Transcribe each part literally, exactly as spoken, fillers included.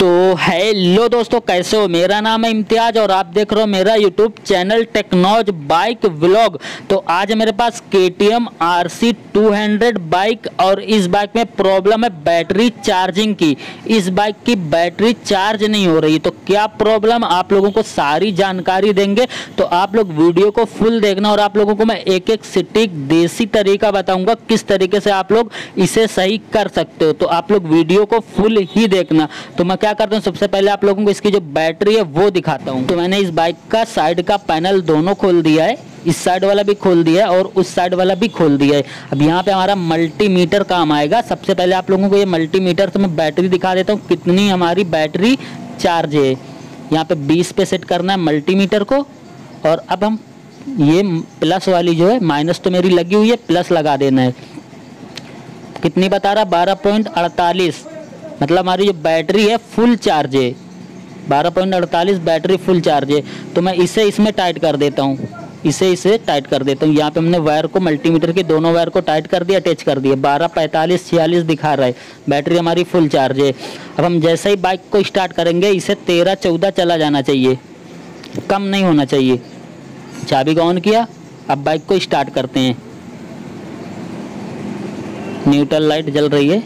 तो हेलो दोस्तों, कैसे हो। मेरा नाम है इम्तियाज और आप देख रहे हो मेरा YouTube channel Technoz bike vlog. तो आज मेरे पास के T M R C two hundred bike और इस बाइक में प्रॉब्लम है बैटरी चार्जिंग की। इस बाइक की बैटरी चार्ज नहीं हो रही, तो क्या प्रॉब्लम आप लोगों को सारी जानकारी देंगे। तो आप लोग वीडियो को फुल देखना और आप लोगों को मैं एक एक सटीक देसी तरीका बताऊँगा किस तरीके से आप लोग इसे सही कर सकते हो। तो आप लोग वीडियो को फुल ही देखना। तो मैं क्या करता हूँ, सबसे पहले आप लोगों को इसकी जो बैटरी है वो दिखाता हूँ। तो मैंने इस बाइक का साइड का पैनल दोनों खोल दिया है, इस साइड वाला भी खोल दिया है और उस साइड वाला भी खोल दिया है। अब यहाँ पे हमारा मल्टीमीटर काम आएगा। सबसे पहले आप लोगों को ये मल्टीमीटर से मैं बैटरी दिखा देता हूँ कितनी हमारी बैटरी चार्ज है। यहाँ पे बीस पे सेट करना है मल्टीमीटर को, और अब हम ये प्लस वाली जो है, माइनस तो मेरी लगी हुई है, प्लस लगा देना है। कितनी बता रहा, बारह पॉइंट अड़तालीस, मतलब हमारी जो बैटरी है फुल चार्ज है। बारह पॉइंट अड़तालीस बैटरी फुल चार्ज है। तो मैं इसे इसमें टाइट कर देता हूँ, इसे इसे टाइट कर देता हूँ। यहाँ पे हमने वायर को, मल्टीमीटर के दोनों वायर को टाइट कर दिया, अटैच कर दिया। बारह पैंतालीस छियालीस दिखा रहा है, बैटरी हमारी फुल चार्ज है। अब हम जैसे ही बाइक को स्टार्ट करेंगे इसे तेरह चौदह चला जाना चाहिए, कम नहीं होना चाहिए। चाबी को ऑन किया, अब बाइक को स्टार्ट करते हैं। न्यूट्रल लाइट जल रही है,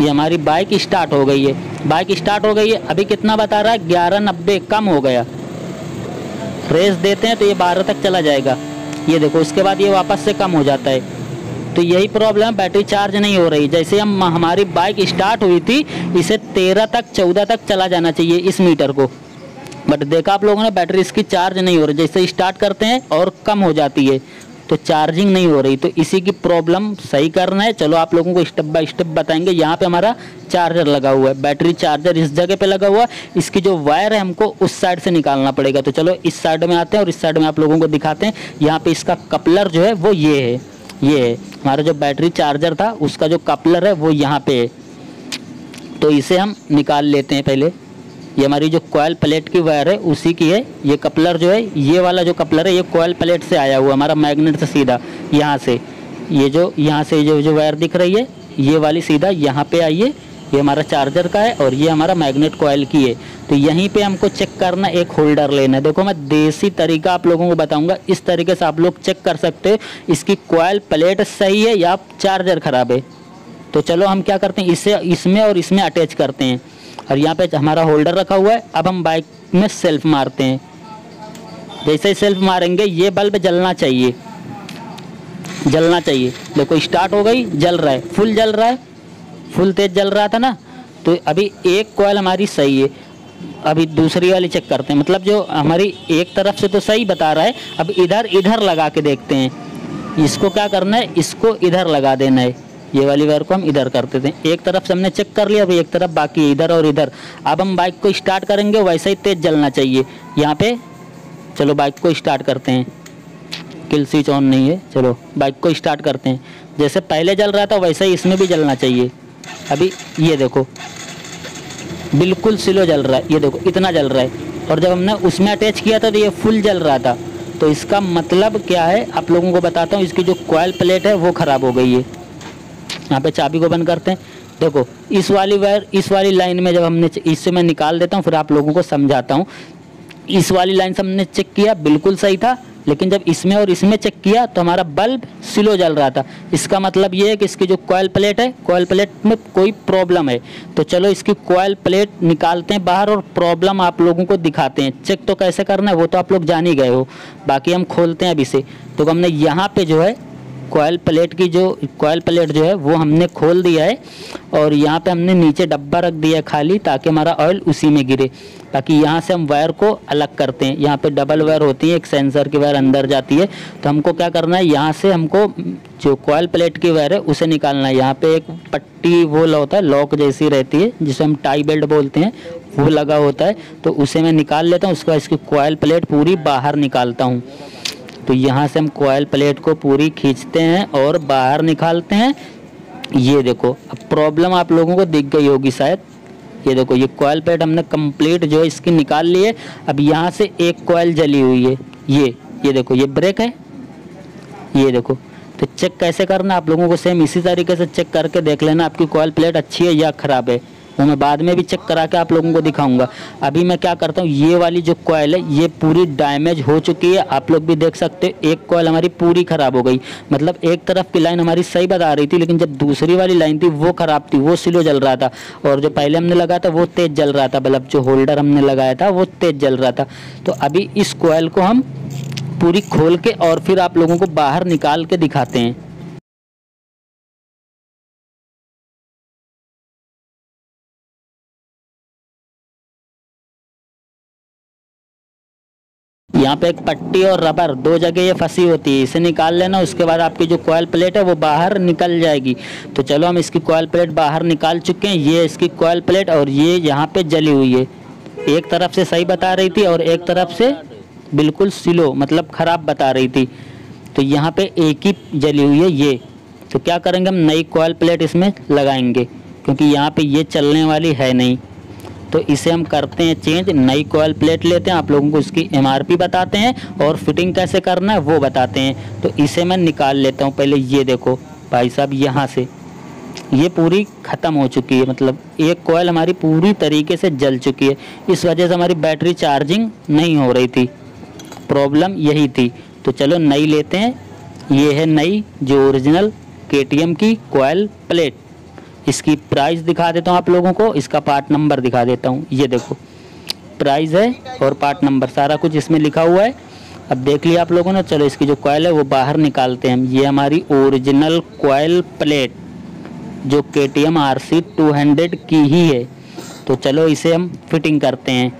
ये हमारी बाइक स्टार्ट हो गई है। बाइक स्टार्ट हो गई है। अभी कितना बता रहा है, ग्यारह नब्बे, कम हो गया। रेस देते हैं तो ये बारह तक चला जाएगा, ये देखो। उसके बाद ये वापस से कम हो जाता है। तो यही प्रॉब्लम, बैटरी चार्ज नहीं हो रही। जैसे हम हमारी बाइक स्टार्ट हुई थी इसे तेरह तक चौदह तक चला जाना चाहिए इस मीटर को, बट देखा आप लोगों ने बैटरी इसकी चार्ज नहीं हो रही। जैसे स्टार्ट करते हैं और कम हो जाती है, तो चार्जिंग नहीं हो रही। तो इसी की प्रॉब्लम सही करना है। चलो आप लोगों को स्टेप बाय स्टेप बताएंगे। यहाँ पे हमारा चार्जर लगा हुआ है, बैटरी चार्जर इस जगह पे लगा हुआ है। इसकी जो वायर है हमको उस साइड से निकालना पड़ेगा। तो चलो इस साइड में आते हैं और इस साइड में आप लोगों को दिखाते हैं। यहाँ पे इसका कपलर जो है वो ये है, ये है हमारा जो बैटरी चार्जर था उसका जो कपलर है वो यहाँ पे है। तो इसे हम निकाल लेते हैं पहले। ये हमारी जो कॉयल प्लेट की वायर है उसी की है। ये कपलर जो है, ये वाला जो कपलर है ये कॉयल प्लेट से आया हुआ हमारा, मैग्नेट से सीधा यहाँ से। ये जो यहाँ से जो जो वायर दिख रही है ये वाली सीधा यहाँ पे आई है। ये हमारा चार्जर का है और ये हमारा मैग्नेट कॉयल की है। तो यहीं पे हमको चेक करना, एक होल्डर लेना है। देखो मैं देसी तरीका आप लोगों को बताऊंगा, इस तरीके से आप लोग चेक कर सकते हो इसकी कॉयल प्लेट सही है या चार्जर ख़राब है। तो चलो हम क्या करते हैं, इसे इसमें और इसमें अटैच करते हैं। और यहाँ पे हमारा होल्डर रखा हुआ है। अब हम बाइक में सेल्फ मारते हैं। जैसे ही सेल्फ मारेंगे ये बल्ब जलना चाहिए, जलना चाहिए। देखो स्टार्ट हो गई, जल रहा है, फुल जल रहा है, फुल तेज जल रहा था ना। तो अभी एक कॉयल हमारी सही है। अभी दूसरी वाली चेक करते हैं, मतलब जो हमारी एक तरफ से तो सही बता रहा है। अब इधर इधर लगा के देखते हैं। इसको क्या करना है, इसको इधर लगा देना है। ये वाली वायर को हम इधर करते थे, एक तरफ से हमने चेक कर लिया, अब एक तरफ बाकी है, इधर और इधर। अब हम बाइक को स्टार्ट करेंगे, वैसे ही तेज जलना चाहिए यहाँ पे। चलो बाइक को स्टार्ट करते हैं, किल स्विच ऑन नहीं है। चलो बाइक को स्टार्ट करते हैं। जैसे पहले जल रहा था वैसे ही इसमें भी जलना चाहिए। अभी ये देखो बिल्कुल स्लो जल रहा है, ये देखो इतना जल रहा है। और जब हमने उसमें अटैच किया था तो ये फुल जल रहा था। तो इसका मतलब क्या है आप लोगों को बताता हूँ, इसकी जो कॉयल प्लेट है वो ख़राब हो गई है। यहाँ पे चाबी को बंद करते हैं। देखो इस वाली वायर, इस वाली लाइन में जब हमने, इससे मैं निकाल देता हूँ फिर आप लोगों को समझाता हूँ। इस वाली लाइन से हमने चेक किया, बिल्कुल सही था, लेकिन जब इसमें और इसमें चेक किया तो हमारा बल्ब स्लो जल रहा था। इसका मतलब ये है कि इसकी जो कॉयल प्लेट है, कॉयल प्लेट में कोई प्रॉब्लम है। तो चलो इसकी कॉयल प्लेट निकालते हैं बाहर और प्रॉब्लम आप लोगों को दिखाते हैं। चेक तो कैसे करना है वो तो आप लोग जान ही गए हो, बाकी हम खोलते हैं अब इसे। तो हमने यहाँ पर जो है कॉयल प्लेट की जो कॉयल प्लेट जो है वो हमने खोल दिया है, और यहाँ पे हमने नीचे डब्बा रख दिया है खाली, ताकि हमारा ऑयल उसी में गिरे। ताकि यहाँ से हम वायर को अलग करते हैं, यहाँ पे डबल वायर होती है, एक सेंसर की वायर अंदर जाती है। तो हमको क्या करना है, यहाँ से हमको जो कॉयल प्लेट की वायर है उसे निकालना है। यहाँ पे एक पट्टी वो होता है, लॉक जैसी रहती है, जिसे हम टाई बेल्ट बोलते हैं, वो लगा होता है। तो उसे मैं निकाल लेता हूँ, उसके बाद इसकी कॉयल प्लेट पूरी बाहर निकालता हूँ। तो यहाँ से हम कॉयल प्लेट को पूरी खींचते हैं और बाहर निकालते हैं। ये देखो, अब प्रॉब्लम आप लोगों को दिख गई होगी शायद। ये देखो ये कॉयल प्लेट हमने कंप्लीट जो है इसकी निकाल ली है। अब यहाँ से एक कॉयल जली हुई है, ये ये देखो, ये ब्रेक है, ये देखो। तो चेक कैसे करना, आप लोगों को सेम इसी तरीके से चेक करके देख लेना आपकी कॉइल प्लेट अच्छी है या ख़राब है। वो मैं बाद में भी चेक करा के आप लोगों को दिखाऊंगा। अभी मैं क्या करता हूँ, ये वाली जो कॉयल है ये पूरी डैमेज हो चुकी है, आप लोग भी देख सकते हो। एक कॉयल हमारी पूरी ख़राब हो गई, मतलब एक तरफ की लाइन हमारी सही बता रही थी, लेकिन जब दूसरी वाली लाइन थी वो ख़राब थी, वो स्लो जल रहा था। और जो पहले हमने लगाया था वो तेज़ जल रहा था, मतलब जो होल्डर हमने लगाया था वो तेज़ जल रहा था। तो अभी इस कॉयल को हम पूरी खोल के और फिर आप लोगों को बाहर निकाल के दिखाते हैं। यहाँ पे एक पट्टी और रबर दो जगह ये फंसी होती है, इसे निकाल लेना। उसके बाद आपकी जो कॉइल प्लेट है वो बाहर निकल जाएगी। तो चलो हम इसकी कॉइल प्लेट बाहर निकाल चुके हैं, ये इसकी कॉइल प्लेट, और ये यहाँ पे जली हुई है। एक तरफ से सही बता रही थी और एक तरफ से बिल्कुल स्लो, मतलब ख़राब बता रही थी। तो यहाँ पे एक ही जली हुई है ये। तो क्या करेंगे, हम नई कॉइल प्लेट इसमें लगाएंगे, क्योंकि यहाँ पर ये चलने वाली है नहीं। तो इसे हम करते हैं चेंज, नई कॉइल प्लेट लेते हैं, आप लोगों को इसकी एमआरपी बताते हैं और फिटिंग कैसे करना है वो बताते हैं। तो इसे मैं निकाल लेता हूं पहले। ये देखो भाई साहब, यहाँ से ये पूरी ख़त्म हो चुकी है, मतलब एक कॉइल हमारी पूरी तरीके से जल चुकी है। इस वजह से हमारी बैटरी चार्जिंग नहीं हो रही थी, प्रॉब्लम यही थी। तो चलो नई लेते हैं। ये है नई जो ओरिजिनल केटीएम की कॉइल प्लेट। इसकी प्राइस दिखा देता हूँ आप लोगों को, इसका पार्ट नंबर दिखा देता हूँ। ये देखो प्राइस है और पार्ट नंबर सारा कुछ इसमें लिखा हुआ है। अब देख लिया आप लोगों ने। चलो इसकी जो कॉइल है वो बाहर निकालते हैं हम। ये हमारी ओरिजिनल कॉइल प्लेट जो केटीएम आरसी टू हंड्रेड की ही है। तो चलो इसे हम फिटिंग करते हैं।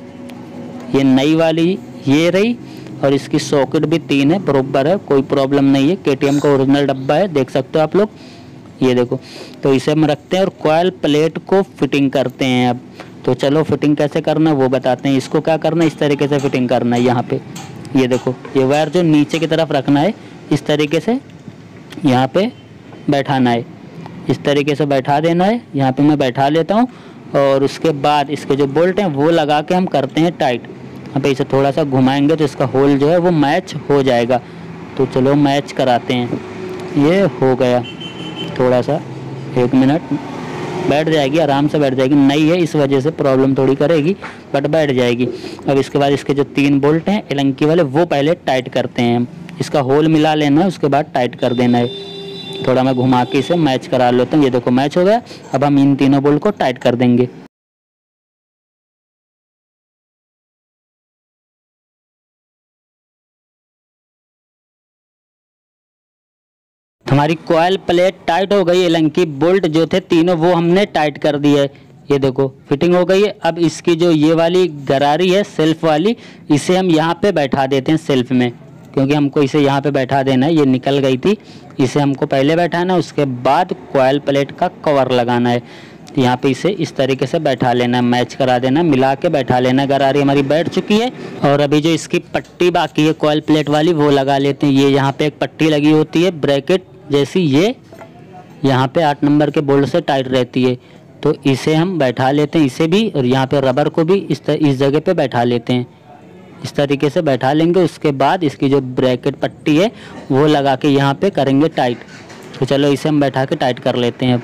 ये नई वाली ये रही, और इसकी सॉकेट भी तीन है, बराबर है, कोई प्रॉब्लम नहीं है। केटीएम का ओरिजिनल डब्बा है, देख सकते हो आप लोग। ये देखो, तो इसे हम रखते हैं और कॉइल प्लेट को फिटिंग करते हैं अब। तो चलो फिटिंग कैसे करना है वो बताते हैं। इसको क्या करना है, इस तरीके से फिटिंग करना है यहाँ पे। ये देखो, ये वायर जो नीचे की तरफ रखना है, इस तरीके से यहाँ पे बैठाना है, इस तरीके से बैठा देना है। यहाँ पे मैं बैठा लेता हूँ, और उसके बाद इसके जो बोल्ट हैं वो लगा के हम करते हैं टाइट। यहाँ पे इसे थोड़ा सा घुमाएंगे तो इसका होल जो है वो मैच हो जाएगा। तो चलो मैच कराते हैं। ये हो गया, थोड़ा सा एक मिनट बैठ जाएगी, आराम से बैठ जाएगी। नई है इस वजह से प्रॉब्लम थोड़ी करेगी, बट बैठ जाएगी। अब इसके बाद इसके जो तीन बोल्ट हैं एलंकी वाले वो पहले टाइट करते हैं हम। इसका होल मिला लेना है, उसके बाद टाइट कर देना है। थोड़ा मैं घुमा के इसे मैच करा लेता हूँ। ये देखो मैच हो गया। अब हम इन तीनों बोल्ट को टाइट कर देंगे। हमारी कॉइल प्लेट टाइट हो गई, एलंकी बोल्ट जो थे तीनों वो हमने टाइट कर दिए। ये देखो फिटिंग हो गई है। अब इसकी जो ये वाली गरारी है सेल्फ वाली, इसे हम यहाँ पे बैठा देते हैं सेल्फ में, क्योंकि हमको इसे यहाँ पे बैठा देना है। ये निकल गई थी, इसे हमको पहले बैठाना है, उसके बाद कॉइल प्लेट का कवर लगाना है। यहाँ पे इसे इस तरीके से बैठा लेना, मैच करा देना, मिला के बैठा लेना। गरारी हमारी बैठ चुकी है। और अभी जो इसकी पट्टी बाकी है कॉइल प्लेट वाली वो लगा लेते हैं। ये यहाँ पे एक पट्टी लगी होती है ब्रैकेट जैसी, ये यहाँ पे आठ नंबर के बोल्ट से टाइट रहती है। तो इसे हम बैठा लेते हैं, इसे भी, और यहाँ पे रबर को भी इस तर, इस जगह पे बैठा लेते हैं। इस तरीके से बैठा लेंगे। उसके बाद इसकी जो ब्रैकेट पट्टी है वो लगा के यहाँ पे करेंगे टाइट। तो चलो इसे हम बैठा के टाइट कर लेते हैं।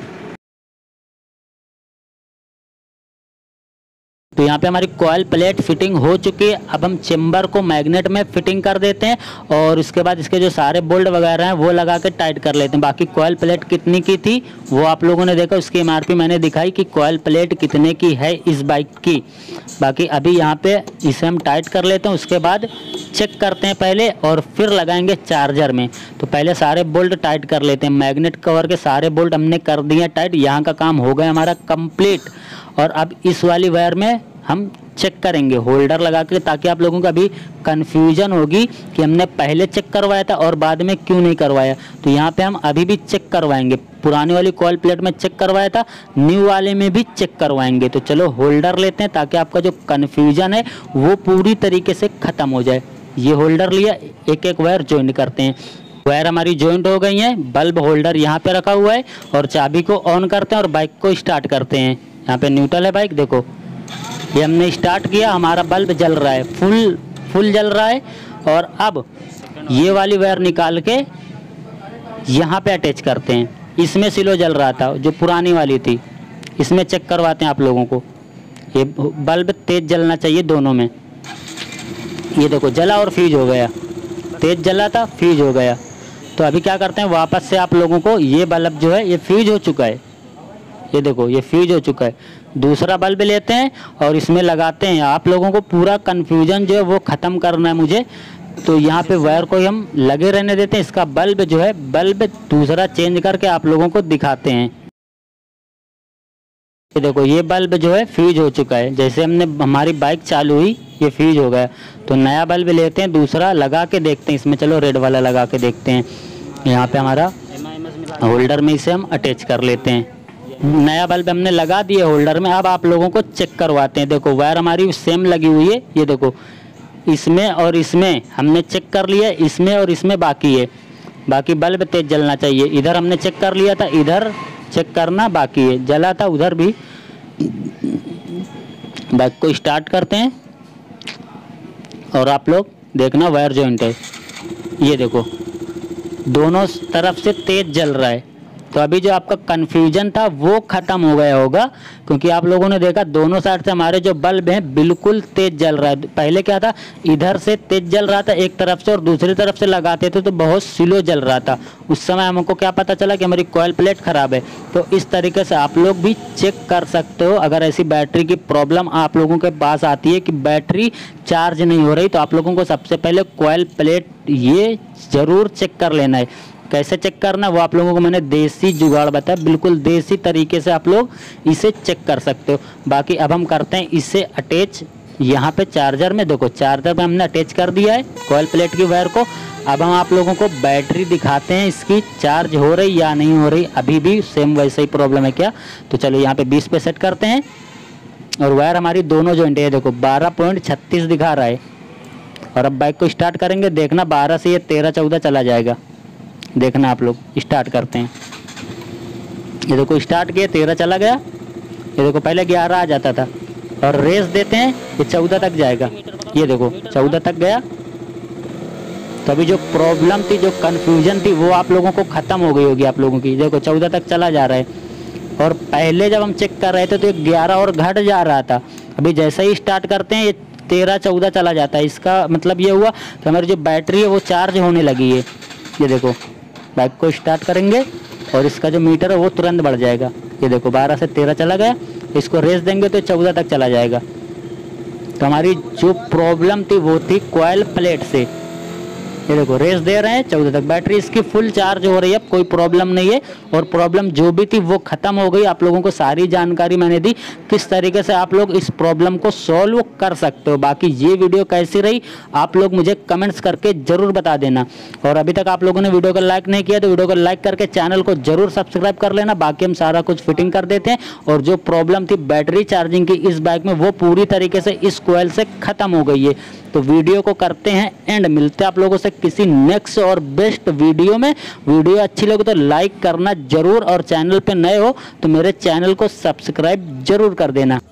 तो यहाँ पे हमारी कॉइल प्लेट फिटिंग हो चुकी है। अब हम चेम्बर को मैग्नेट में फिटिंग कर देते हैं, और उसके बाद इसके जो सारे बोल्ट वगैरह हैं वो लगा के टाइट कर लेते हैं। बाकी कॉइल प्लेट कितने की थी वो आप लोगों ने देखा, उसकी एमआरपी मैंने दिखाई कि कॉइल प्लेट कितने की है इस बाइक की। बाकी अभी यहाँ पे इसे हम टाइट कर लेते हैं, उसके बाद चेक करते हैं पहले, और फिर लगाएंगे चार्जर में। तो पहले सारे बोल्ट टाइट कर लेते हैं। मैग्नेट कवर के सारे बोल्ट हमने कर दिए टाइट, यहाँ का काम हो गया हमारा कंप्लीट। और अब इस वाली वायर में हम चेक करेंगे होल्डर लगा के, ताकि आप लोगों को अभी कन्फ्यूजन होगी कि हमने पहले चेक करवाया था और बाद में क्यों नहीं करवाया। तो यहाँ पे हम अभी भी चेक करवाएंगे। पुराने वाली कॉइल प्लेट में चेक करवाया था, न्यू वाले में भी चेक करवाएंगे। तो चलो होल्डर लेते हैं, ताकि आपका जो कन्फ्यूजन है वो पूरी तरीके से ख़त्म हो जाए। ये होल्डर लिया, एक एक वायर ज्वाइंट करते हैं। वायर हमारी ज्वाइंट हो गई है, बल्ब होल्डर यहाँ पे रखा हुआ है, और चाबी को ऑन करते हैं और बाइक को स्टार्ट करते हैं। यहाँ पे न्यूट्रल है बाइक, देखो ये हमने स्टार्ट किया, हमारा बल्ब जल रहा है, फुल फुल जल रहा है। और अब ये वाली वायर निकाल के यहाँ पे अटैच करते हैं। इसमें सिलो जल रहा था जो पुरानी वाली थी, इसमें चेक करवाते हैं आप लोगों को। ये बल्ब तेज़ जलना चाहिए दोनों में। ये देखो जला और फ्यूज हो गया, तेज़ जला था फ्यूज हो गया। तो अभी क्या करते हैं वापस से आप लोगों को, ये बल्ब जो है ये फ्यूज हो चुका है, ये देखो ये फ्यूज हो चुका है। दूसरा बल्ब लेते हैं और इसमें लगाते हैं। आप लोगों को पूरा कन्फ्यूज़न जो है वो ख़त्म करना है मुझे। तो यहाँ पे वायर को हम लगे रहने देते हैं, इसका बल्ब जो है बल्ब दूसरा चेंज करके आप लोगों को दिखाते हैं। ये देखो ये बल्ब जो है फ्यूज हो चुका है, जैसे हमने हमारी बाइक चालू हुई ये फ्यूज हो गया। तो नया बल्ब लेते हैं, दूसरा लगा के देखते हैं इसमें। चलो रेड वाला लगा के देखते हैं। यहाँ पे हमारा होल्डर में इसे हम अटैच कर लेते हैं। नया बल्ब हमने लगा दिया होल्डर में। अब आप लोगों को चेक करवाते हैं। देखो वायर हमारी सेम लगी हुई है, ये देखो इसमें और इसमें हमने चेक कर लिया, इसमें और इसमें बाकी है। बाकी बल्ब तेज जलना चाहिए, इधर हमने चेक कर लिया था, इधर चेक करना बाकी है, जला था उधर भी। बाइक को स्टार्ट करते हैं और आप लोग देखना वायर जॉइंट है। ये देखो दोनों तरफ से तेज जल रहा है। तो अभी जो आपका कन्फ्यूजन था वो ख़त्म हो गया होगा, क्योंकि आप लोगों ने देखा दोनों साइड से हमारे जो बल्ब हैं बिल्कुल तेज़ जल रहा है। पहले क्या था, इधर से तेज़ जल रहा था एक तरफ से और दूसरी तरफ से लगाते थे तो बहुत स्लो जल रहा था। उस समय हमको क्या पता चला कि हमारी कॉइल प्लेट ख़राब है। तो इस तरीके से आप लोग भी चेक कर सकते हो। अगर ऐसी बैटरी की प्रॉब्लम आप लोगों के पास आती है कि बैटरी चार्ज नहीं हो रही, तो आप लोगों को सबसे पहले कॉइल प्लेट ये ज़रूर चेक कर लेना है। कैसे चेक करना वो आप लोगों को मैंने देसी जुगाड़ बताया, बिल्कुल देसी तरीके से आप लोग इसे चेक कर सकते हो। बाकी अब हम करते हैं इसे अटैच यहाँ पे चार्जर में। देखो चार्जर में हमने अटैच कर दिया है कॉइल प्लेट की वायर को। अब हम आप लोगों को बैटरी दिखाते हैं, इसकी चार्ज हो रही या नहीं हो रही। अभी भी सेम वैसे ही प्रॉब्लम है क्या। तो चलो यहाँ पर बीस पे सेट करते हैं और वायर हमारी दोनों जॉइंट है। देखो बारह पॉइंट छत्तीस दिखा रहा है और अब बाइक को स्टार्ट करेंगे, देखना बारह से ये तेरह चौदह चला जाएगा। देखना आप लोग स्टार्ट करते हैं। ये देखो स्टार्ट किया, तेरह चला गया। ये देखो पहले ग्यारह आ जाता था और रेस देते हैं ये चौदह तक जाएगा। ये देखो चौदह तक गया। तो अभी जो प्रॉब्लम थी, जो कन्फ्यूजन थी, वो आप लोगों को ख़त्म हो गई होगी आप लोगों की। देखो चौदह तक चला जा रहा है और पहले जब हम चेक कर रहे थे तो ग्यारह और घट जा रहा था। अभी जैसे ही स्टार्ट करते हैं ये तेरह चौदह चला जाता है। इसका मतलब ये हुआ कि हमारी जो बैटरी है वो चार्ज होने लगी है। ये देखो बाइक को स्टार्ट करेंगे और इसका जो मीटर है वो तुरंत बढ़ जाएगा। ये देखो बारह से तेरह चला गया, इसको रेस देंगे तो चौदह तक चला जाएगा। तो हमारी जो प्रॉब्लम थी वो थी कॉइल प्लेट से। ये देखो रेस दे रहे हैं चौदह तक, बैटरी इसकी फुल चार्ज हो रही है, अब कोई प्रॉब्लम नहीं है। और प्रॉब्लम जो भी थी वो ख़त्म हो गई। आप लोगों को सारी जानकारी मैंने दी किस तरीके से आप लोग इस प्रॉब्लम को सॉल्व कर सकते हो। बाकी ये वीडियो कैसी रही आप लोग मुझे कमेंट्स करके ज़रूर बता देना। और अभी तक आप लोगों ने वीडियो को लाइक नहीं किया तो वीडियो को लाइक करके चैनल को ज़रूर सब्सक्राइब कर लेना। बाकी हम सारा कुछ फिटिंग कर देते हैं और जो प्रॉब्लम थी बैटरी चार्जिंग की इस बाइक में वो पूरी तरीके से इस कॉइल से ख़त्म हो गई है। तो वीडियो को करते हैं एंड, मिलते हैं आप लोगों से किसी नेक्स्ट और बेस्ट वीडियो में। वीडियो अच्छी लगे तो लाइक करना जरूर और चैनल पे नए हो तो मेरे चैनल को सब्सक्राइब जरूर कर देना।